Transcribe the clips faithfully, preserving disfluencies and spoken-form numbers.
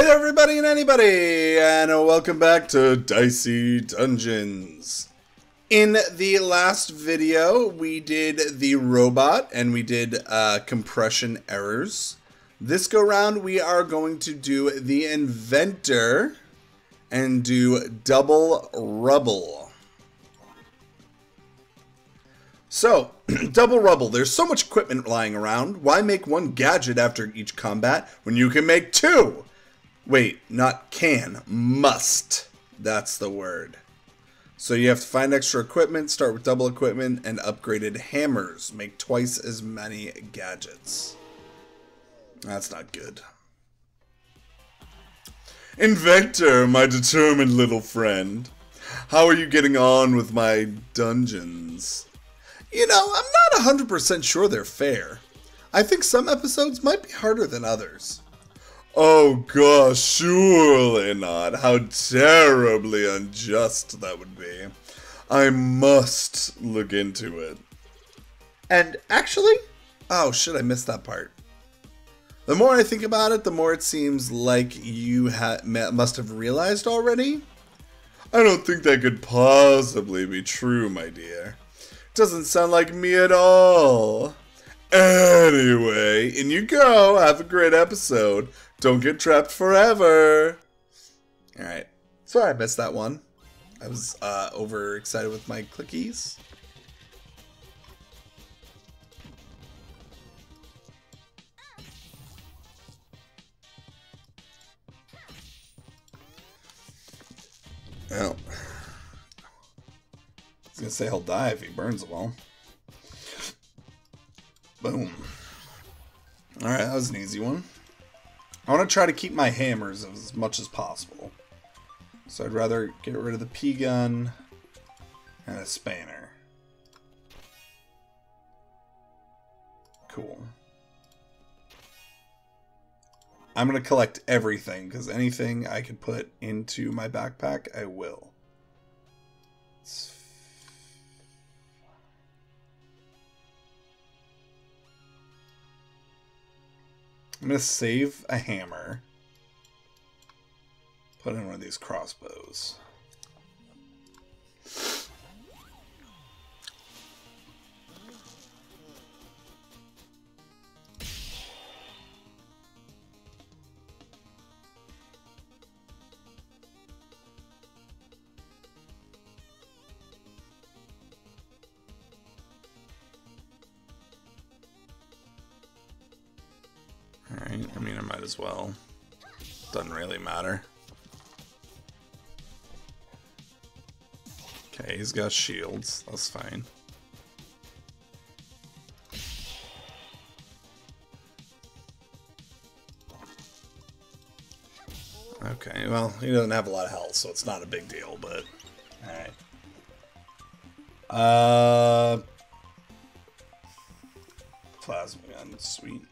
Hey everybody and anybody, and welcome back to Dicey Dungeons. In the last video, we did the robot and we did uh, compression errors. This go round, we are going to do the inventor and do double rubble. So, double rubble. There's so much equipment lying around. Why make one gadget after each combat when you can make two? Wait, not can, must. That's the word. So you have to find extra equipment, start with double equipment, and upgraded hammers. Make twice as many gadgets. That's not good. Inventor, my determined little friend. How are you getting on with my dungeons? You know, I'm not one hundred percent sure they're fair. I think some episodes might be harder than others. Oh gosh, surely not. How terribly unjust that would be. I must look into it. And actually, oh shit, I missed that part. The more I think about it, the more it seems like you ha must have realized already. I don't think that could possibly be true, my dear. It doesn't sound like me at all. Anyway, in you go. Have a great episode. Don't get trapped forever. All right. Sorry I missed that one. I was uh, overexcited with my clickies. Oh. I was going to say he'll die if he burns them all. Boom. Alright, that was an easy one. I want to try to keep my hammers as much as possible. So I'd rather get rid of the pea gun and a spanner. Cool. I'm going to collect everything, because anything I could put into my backpack, I will. It's I'm going to save a hammer, put in one of these crossbows. Alright, I mean, I might as well. Doesn't really matter. Okay, he's got shields. That's fine. Okay, well, he doesn't have a lot of health, so it's not a big deal, but... Alright. Uh... Plasma gun, sweet.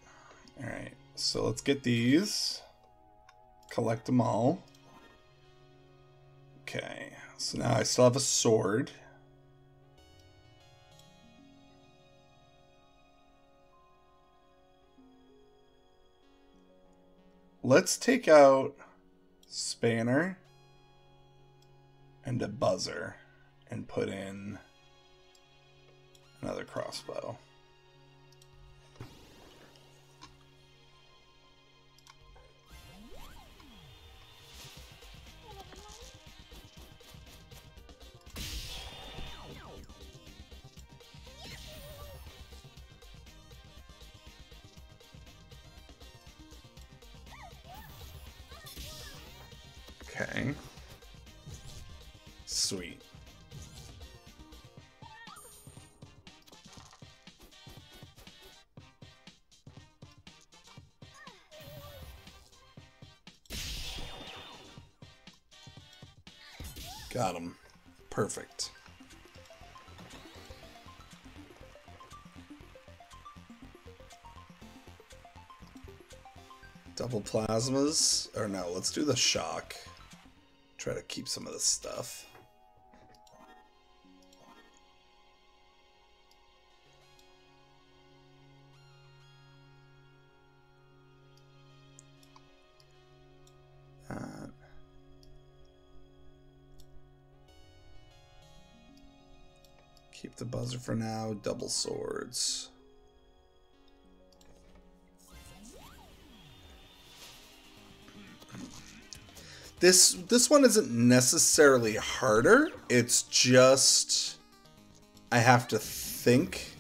Alright. So let's get these, collect them all. Okay, so now I still have a sword. Let's take out spanner and a buzzer and put in another crossbow. Okay. Sweet. Got him. Perfect. Double plasmas? Or no, let's do the shock. Try to keep some of this stuff. Keep the buzzer for now. Double swords. This this one isn't necessarily harder. It's just I have to think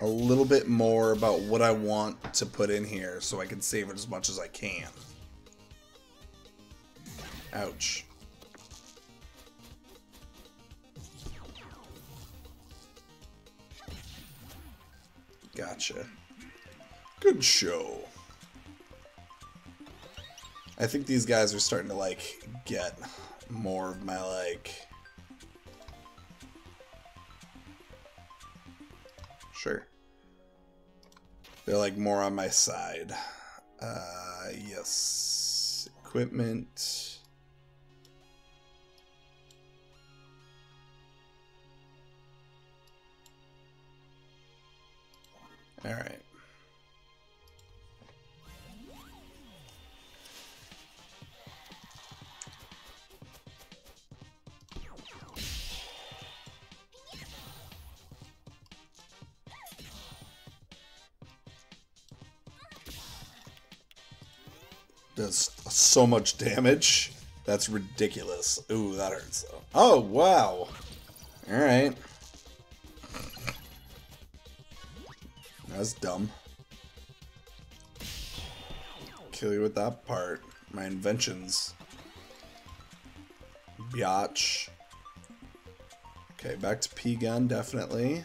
a little bit more about what I want to put in here so I can save it as much as I can. Ouch. Gotcha. Good show. I think these guys are starting to, like, get more of my, like... Sure. They're, like, more on my side. Uh, yes. Equipment. Alright. Does so much damage. That's ridiculous. Ooh, that hurts though. Oh, wow. Alright. That's dumb. Kill you with that part. My inventions. Biatch. Okay, back to P-Gun, definitely.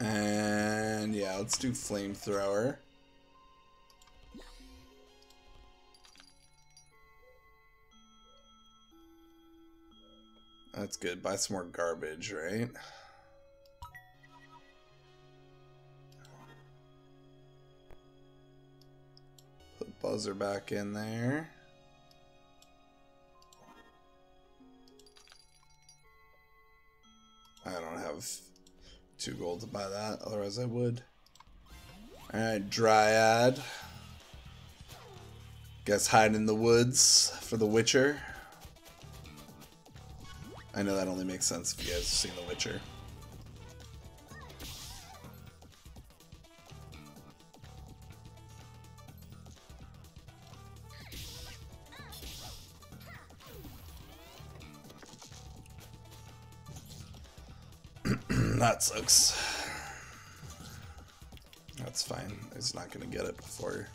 And yeah, let's do Flamethrower. That's good. Buy some more garbage, right? Put buzzer back in there. I don't have two gold to buy that, otherwise I would. Alright, Dryad. Guess hide in the woods for the Witcher. I know that only makes sense if you guys have seen The Witcher. That sucks. That's fine. He's not gonna get it before.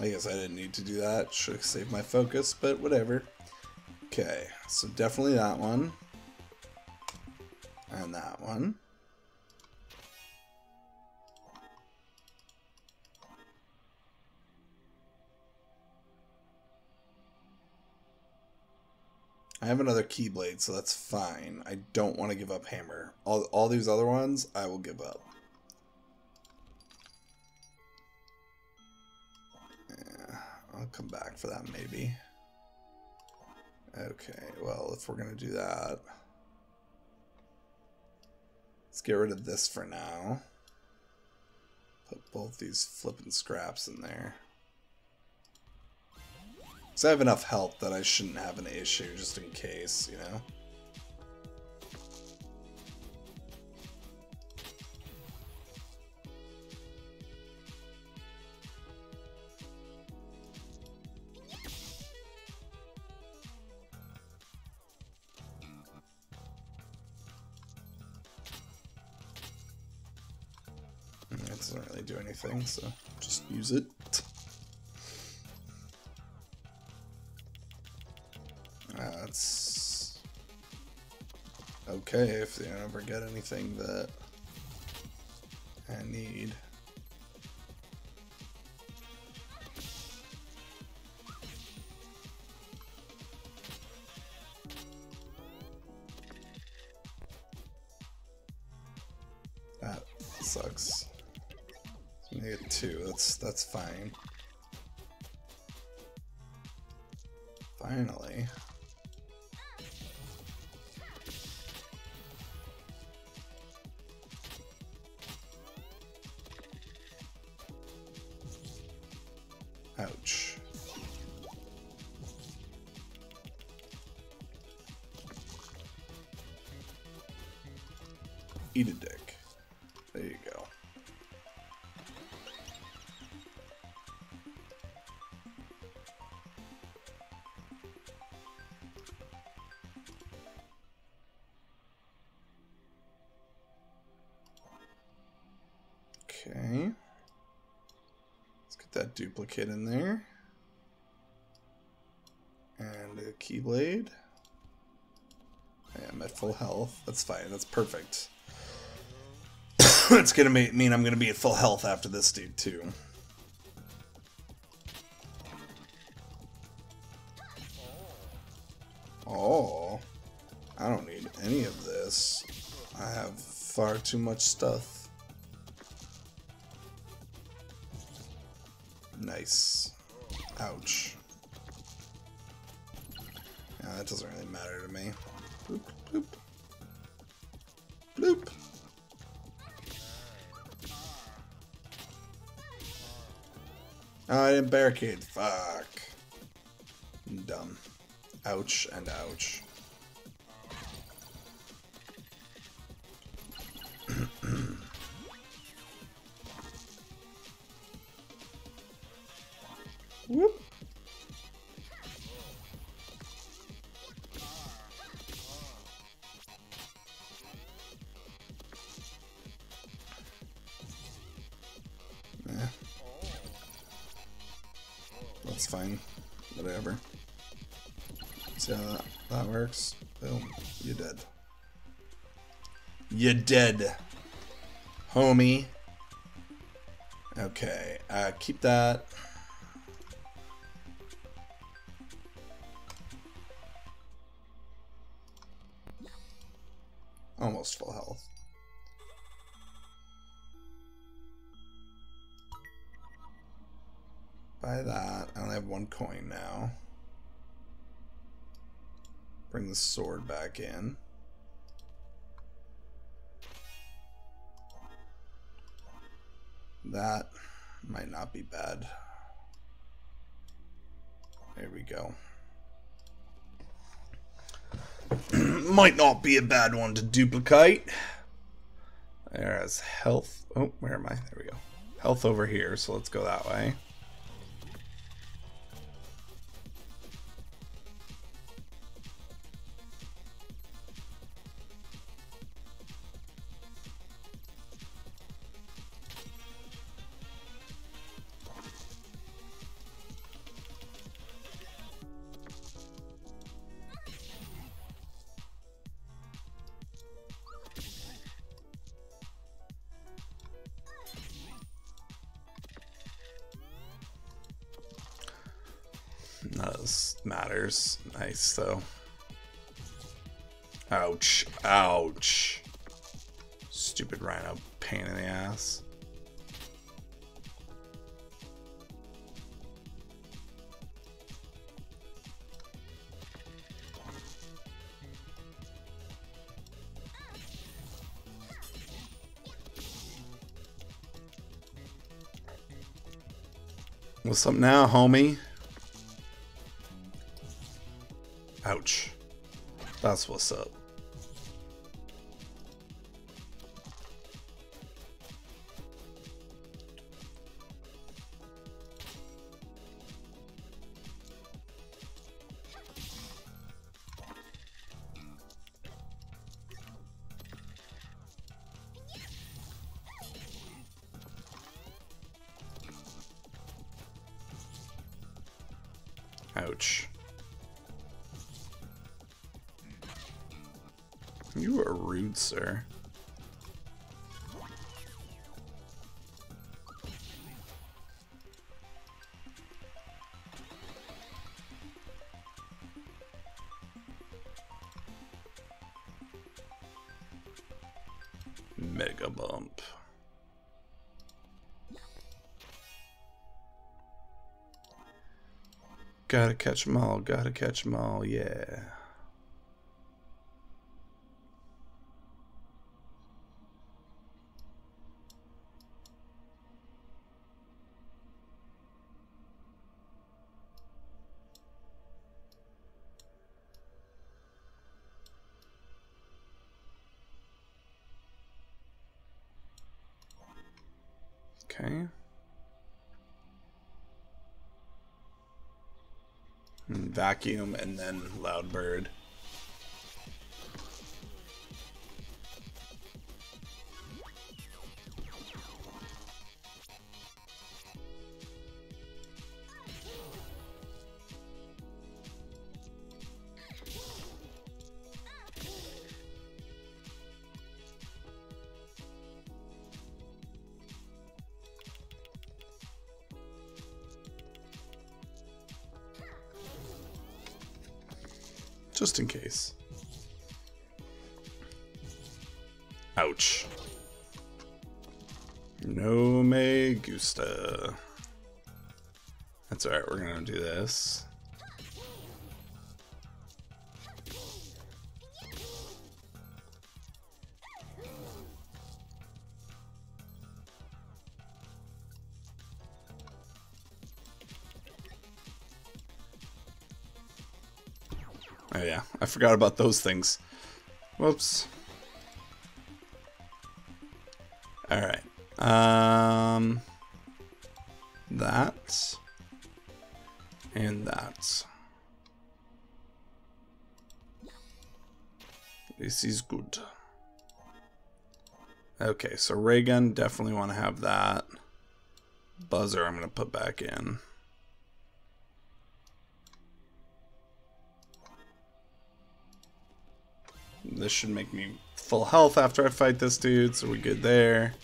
I guess I didn't need to do that. Should have saved my focus, but whatever. Okay, so definitely that one. And that one. I have another Keyblade, so that's fine. I don't want to give up Hammer. All, all these other ones, I will give up. I'll come back for that, maybe. Okay, well, if we're gonna do that... Let's get rid of this for now. Put both these flippin' scraps in there. Because I have enough health that I shouldn't have an issue, just in case, you know? Thing, so just use it. That's uh, okay if they don't ever get anything that I need. That sucks. I get two, that's that's fine. Finally. Ouch. Eat a dick. There you go. Okay. Let's get that duplicate in there. And a keyblade. I am at full health. That's fine. That's perfect. It's gonna mean I'm gonna be at full health after this dude too. Oh, I don't need any of this. I have far too much stuff. Nice. Ouch. Yeah, that doesn't really matter to me. Bloop, bloop. Bloop. Oh, I didn't barricade. Fuck. Dumb. Ouch and ouch. Whoop. It's fine, whatever. See how that, that works? Boom, you're dead. You're dead, homie. Okay, uh, keep that. Almost full health. Buy that. I only have one coin now. Bring the sword back in. That might not be bad. There we go. Might not be a bad one to duplicate. There's health. Oh, where am I? There we go. Health over here, so let's go that way. None of this matters. Nice, though. Ouch. Ouch. Stupid rhino pain in the ass. What's up now, homie? Ouch. That's what's up. Ouch. You are rude, sir. Mega bump. Gotta catch 'em all, gotta catch 'em all, yeah. Okay. And vacuum and then loud bird. Just in case. Ouch. No me gusta. That's alright, we're gonna do this. Oh yeah, I forgot about those things. Whoops. Alright. Um, that. And that. This is good. Okay, so ray gun, definitely want to have that. Buzzer I'm going to put back in. This should make me full health after I fight this dude, so we're good there.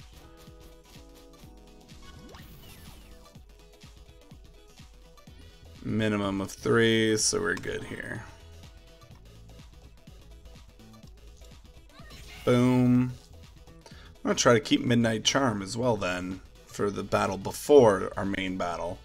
Minimum of three, so we're good here. Boom. I'm gonna try to keep Midnight Charm as well then, for the battle before our main battle.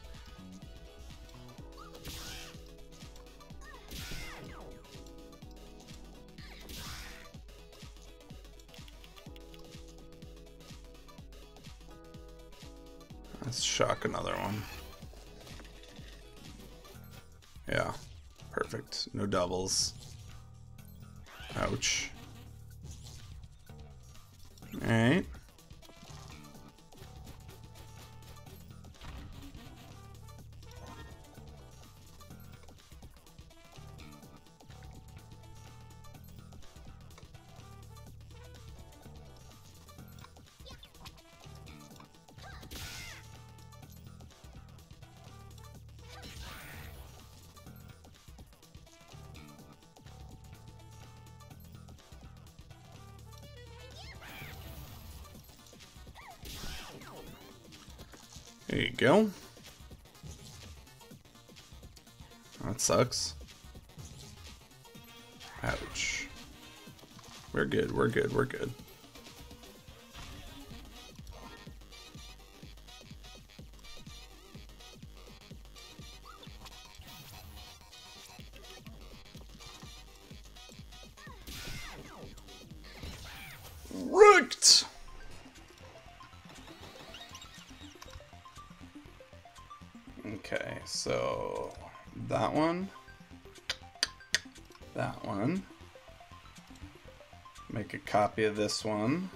Let's shock another one. Yeah, perfect. No doubles. Ouch. Alright. There you go. That sucks. Ouch. We're good, we're good, we're good. Rooked! Okay, so that one, that one, make a copy of this one.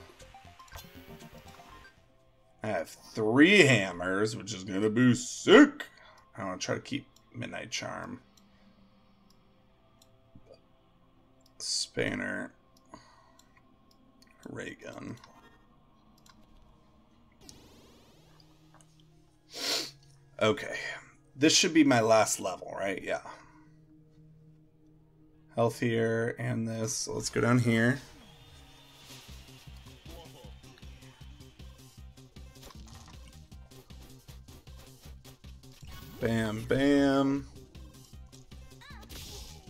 I have three hammers, which is gonna be sick. I want to try to keep Midnight Charm. Spanner, ray gun. Okay, this should be my last level, right? Yeah. Health here and this. So let's go down here. Bam, bam.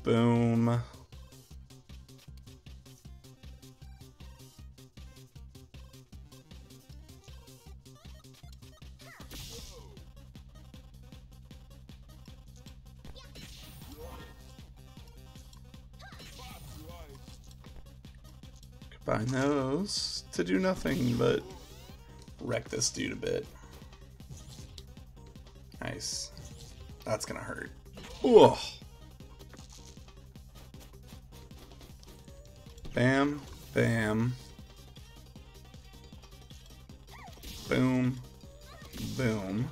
Boom. Combine those to do nothing but wreck this dude a bit. Nice. That's gonna hurt. Ooh. Bam, bam. Boom, Boom.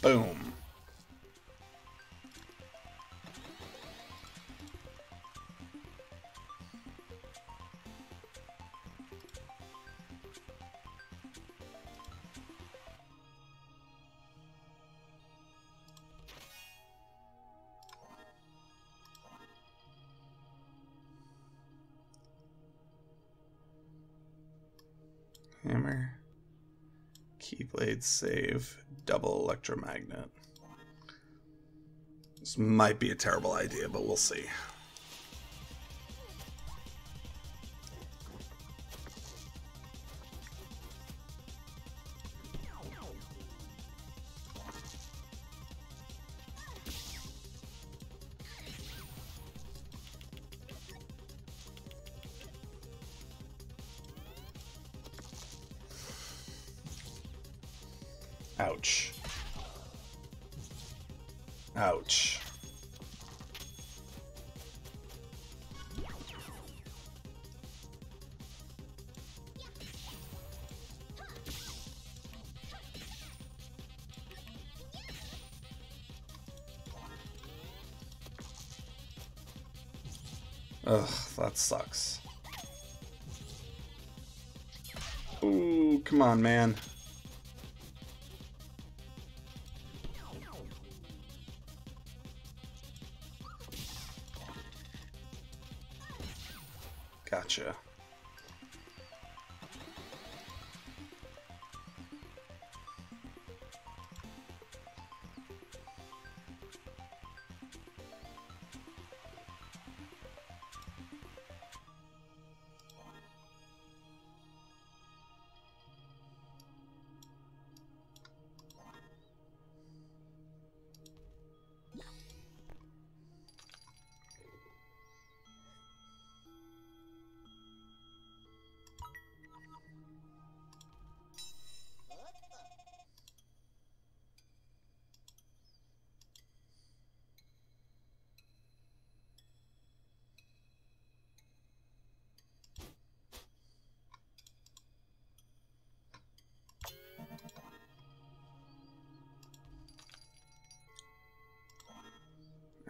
Boom. Hammer. Keyblade save. Double electromagnet. This might be a terrible idea, but we'll see. Ouch. Ouch. Ugh, that sucks. Ooh, come on, man. Gotcha.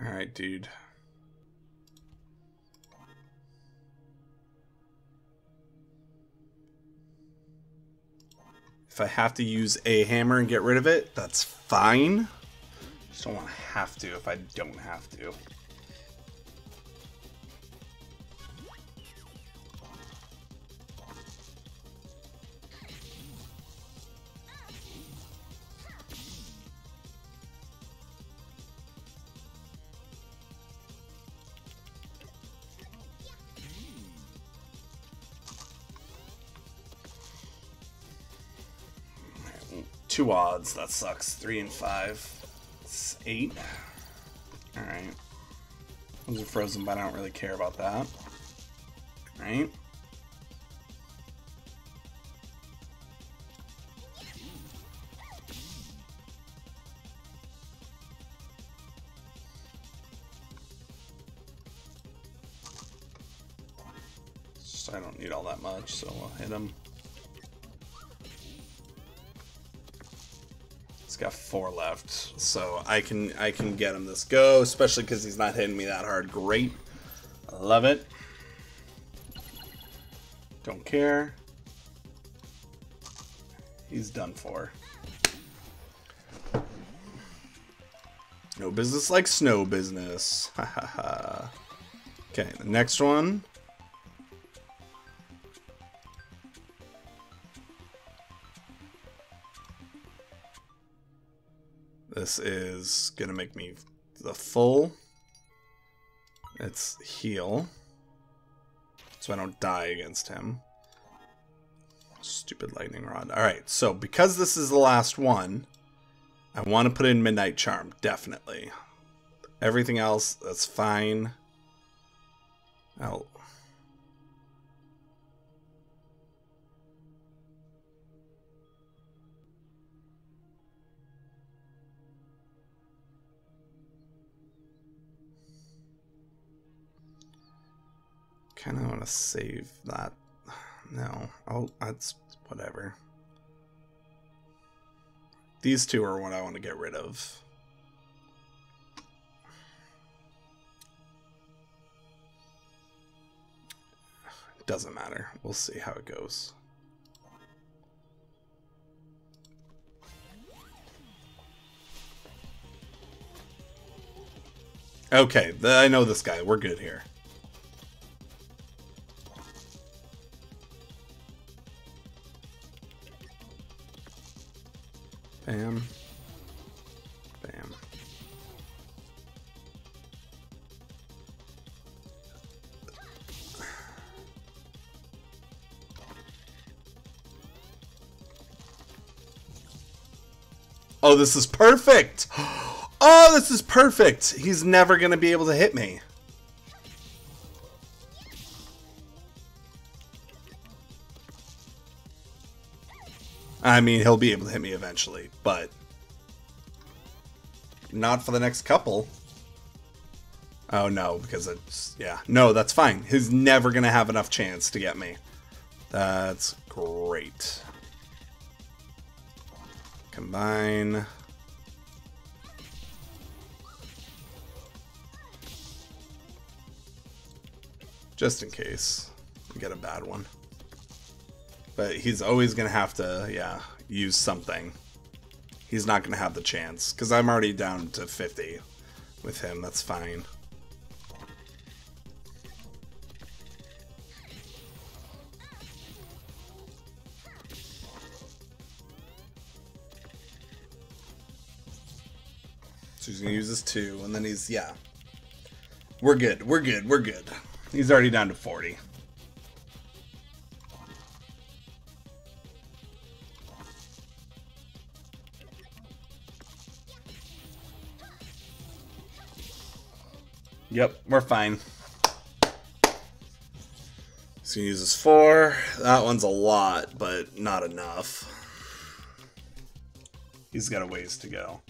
Alright, dude. If I have to use a hammer and get rid of it, that's fine. Just don't want to have to if I don't have to. Two odds, that sucks. Three and five. It's eight. Alright. Those are frozen, but I don't really care about that. Alright. Just, I don't need all that much, so we'll hit them. Got four left, so I can I can get him this go, especially because he's not hitting me that hard. Great, I love it. Don't care. He's done for. No business like snow business. Ha ha ha. Okay, the next one. This is gonna make me the full. It's heal. So I don't die against him. Stupid lightning rod. Alright, so because this is the last one, I want to put in Midnight Charm, definitely. Everything else, that's fine. I'll... kind of want to save that. No. Oh, that's whatever. These two are what I want to get rid of. Doesn't matter. We'll see how it goes. Okay, I know this guy. We're good here. Bam. Bam. Oh, this is perfect! Oh, this is perfect! He's never gonna be able to hit me. I mean, he'll be able to hit me eventually, but not for the next couple. Oh no, because it's, yeah. No, that's fine. He's never going to have enough chance to get me. That's great. Combine. Just in case we get a bad one. But he's always going to have to, yeah, use something. He's not going to have the chance. Because I'm already down to fifty with him. That's fine. So he's going to use his two. And then he's, yeah. We're good. We're good. We're good. He's already down to forty. Yep, we're fine. So he uses four. That one's a lot, but not enough. He's got a ways to go.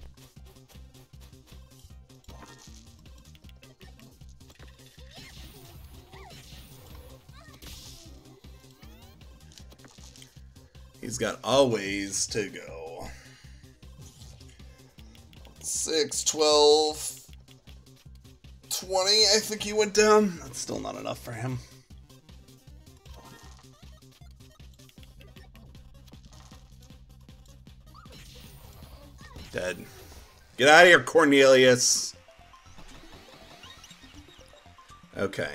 He's got a ways to go. six, twelve... twenty, I think he went down. That's still not enough for him. Dead. Get out of here, Cornelius. Okay.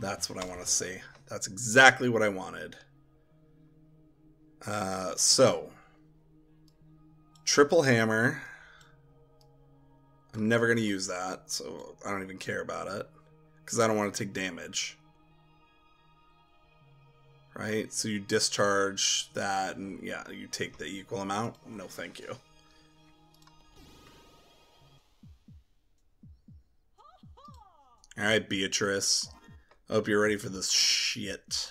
That's what I want to see. That's exactly what I wanted. Uh, so... Triple hammer. I'm never going to use that, so I don't even care about it. Because I don't want to take damage. Right? So you discharge that, and yeah, you take the equal amount. No, thank you. Alright, Beatrice. I hope you're ready for this shit.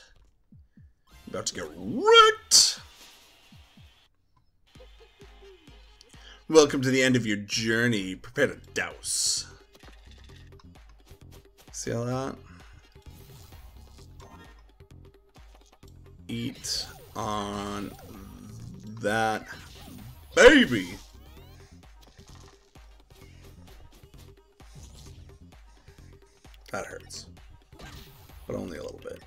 I'm about to get wrecked! Welcome to the end of your journey. Prepare to douse. See all that? Eat on that baby. That hurts. But only a little bit.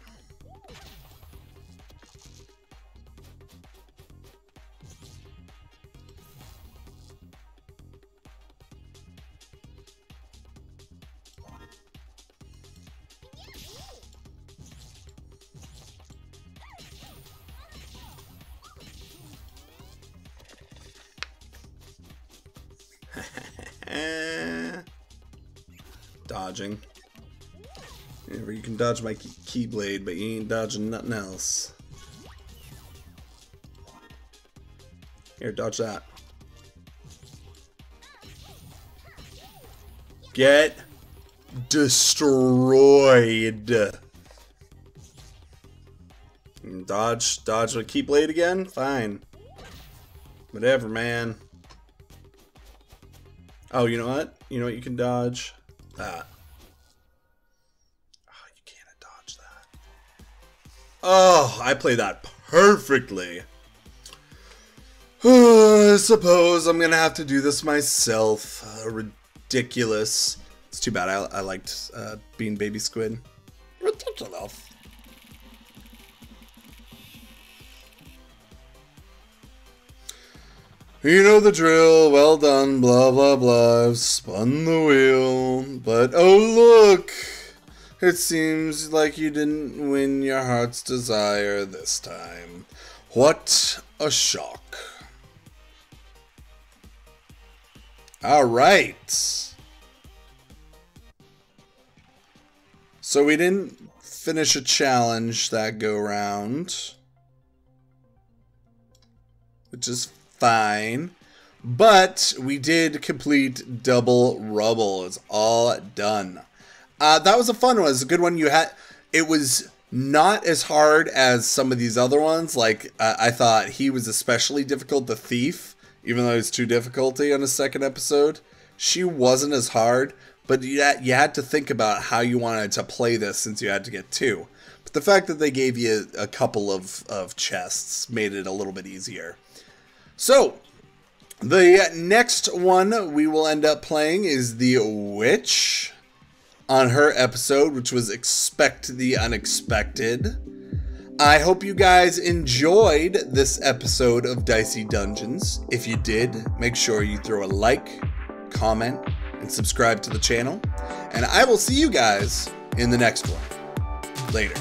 Dodging. Yeah, you can dodge my keyblade, but you ain't dodging nothing else. Here, dodge that. Get destroyed. And dodge, dodge with keyblade again? Fine. Whatever, man. Oh, you know what? You know what you can dodge? That. Oh, you can't dodge that. Oh, I played that perfectly. Oh, I suppose I'm gonna have to do this myself. Uh, ridiculous. It's too bad. I, I liked uh, being baby squid. Ridiculous. You know the drill, well done, blah blah blah, I've spun the wheel, but oh look, it seems like you didn't win your heart's desire this time. What a shock. Alright. So we didn't finish a challenge that go round, which is fine, but we did complete Double Rubble. It's all done. Uh, that was a fun one. It was a good one. You had. It was not as hard as some of these other ones. Like uh, I thought he was especially difficult. The thief, even though it was two difficulty on his second episode, she wasn't as hard. But you had, you had to think about how you wanted to play this since you had to get two. But the fact that they gave you a couple of of chests made it a little bit easier. So, the next one we will end up playing is the Witch on her episode, which was Expect the Unexpected. I hope you guys enjoyed this episode of Dicey Dungeons. If you did, make sure you throw a like, comment, and subscribe to the channel. And I will see you guys in the next one. Later.